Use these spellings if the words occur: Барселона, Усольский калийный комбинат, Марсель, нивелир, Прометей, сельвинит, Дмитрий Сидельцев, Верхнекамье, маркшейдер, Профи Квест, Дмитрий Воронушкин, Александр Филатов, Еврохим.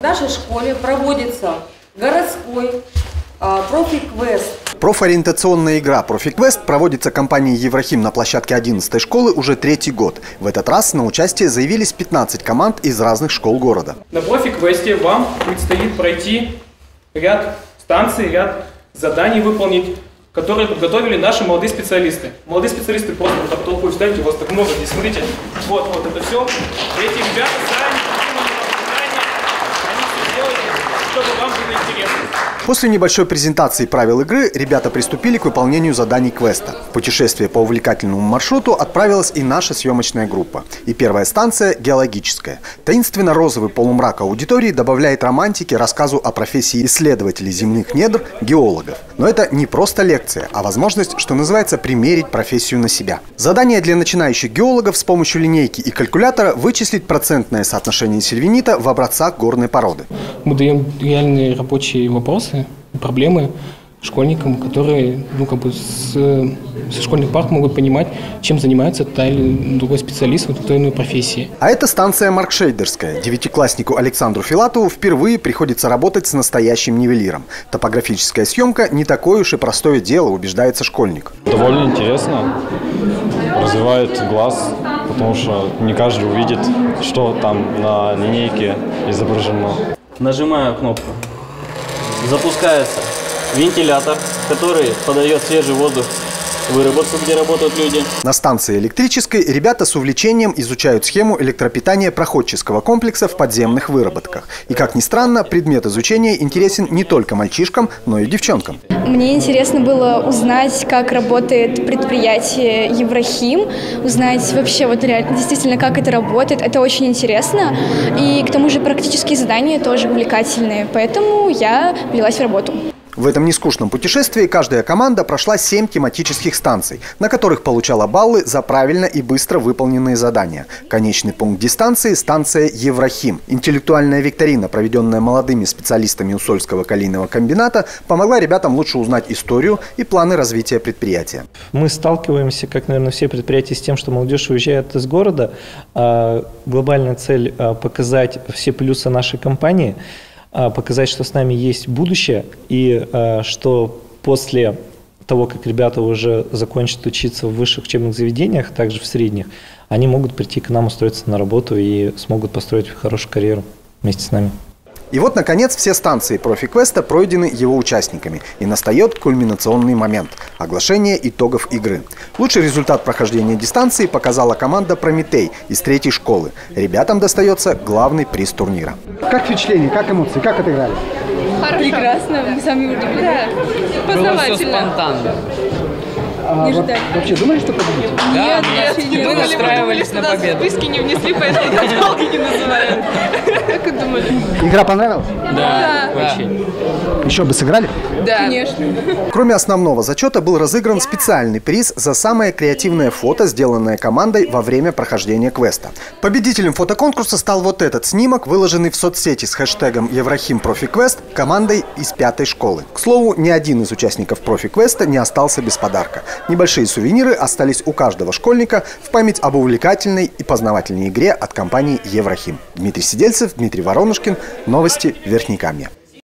В нашей школе проводится городской профи квест. Профориентационная игра «Профи Квест» проводится компанией «Еврохим» на площадке 11-й школы уже третий год. В этот раз на участие заявились 15 команд из разных школ города. На «Профи Квесте» вам предстоит пройти ряд станций, ряд заданий выполнить, которые подготовили наши молодые специалисты. Молодые специалисты просто вот так толпу вставите, у вас так много, здесь смотрите, вот это все. Эти ребята После небольшой презентации правил игры ребята приступили к выполнению заданий квеста. В путешествие по увлекательному маршруту отправилась и наша съемочная группа. И первая станция – геологическая. Таинственно-розовый полумрак аудитории добавляет романтики рассказу о профессии исследователей земных недр – геологов. Но это не просто лекция, а возможность, что называется, примерить профессию на себя. Задание для начинающих геологов с помощью линейки и калькулятора вычислить процентное соотношение сельвинита в образцах горной породы. Мы даем реальные рабочие вопросы, проблемы школьникам, которые со школьных парт могут понимать, чем занимается та или другой специалист в той или иной профессии. А это станция маркшейдерская. Девятикласснику Александру Филатову впервые приходится работать с настоящим нивелиром. Топографическая съемка не такое уж и простое дело, убеждается школьник. Довольно интересно, развивает глаз, потому что не каждый увидит, что там на линейке изображено. Нажимаю кнопку. Запускается вентилятор, который подает свежий воздух в выработку, где работают люди. На станции электрической ребята с увлечением изучают схему электропитания проходческого комплекса в подземных выработках. И, как ни странно, предмет изучения интересен не только мальчишкам, но и девчонкам. Мне интересно было узнать, как работает предприятие «Еврохим», узнать вообще реально, действительно, как это работает. Это очень интересно. И к тому же практические задания тоже увлекательные, поэтому я влилась в работу. В этом нескучном путешествии каждая команда прошла 7 тематических станций, на которых получала баллы за правильно и быстро выполненные задания. Конечный пункт дистанции – станция «Еврохим». Интеллектуальная викторина, проведенная молодыми специалистами Усольского калийного комбината, помогла ребятам лучше узнать историю и планы развития предприятия. Мы сталкиваемся, как, наверное, все предприятия, с тем, что молодежь уезжает из города. Глобальная цель – показать все плюсы нашей компании, показать, что с нами есть будущее, и что после того, как ребята уже закончат учиться в высших учебных заведениях, также в средних, они могут прийти к нам, устроиться на работу и смогут построить хорошую карьеру вместе с нами. И вот, наконец, все станции «Профи Квеста» пройдены его участниками. И настает кульминационный момент – оглашение итогов игры. Лучший результат прохождения дистанции показала команда «Прометей» из 3-й школы. Ребятам достается главный приз турнира. Как впечатление, как эмоции, как отыграли? Прекрасно, мы сами удивлены. Да. Познавательно. Было все спонтанно. Не ждать. Вообще думали, что победите? Да, нет, мы настраивались на победу. Списки не внесли, поэтому долги не называют. Как и думали. Игра понравилась? Да, очень. Еще бы сыграли? Да, конечно. Кроме основного зачета был разыгран специальный приз за самое креативное фото, сделанное командой во время прохождения квеста. Победителем фотоконкурса стал вот этот снимок, выложенный в соцсети с хэштегом «Еврохим Профи Квест» командой из 5-й школы. К слову, ни один из участников Профи Квеста не остался без подарка. Небольшие сувениры остались у каждого школьника в память об увлекательной и познавательной игре от компании «Еврохим». Дмитрий Сидельцев, Дмитрий Воронушкин. Новости Верхнекамья.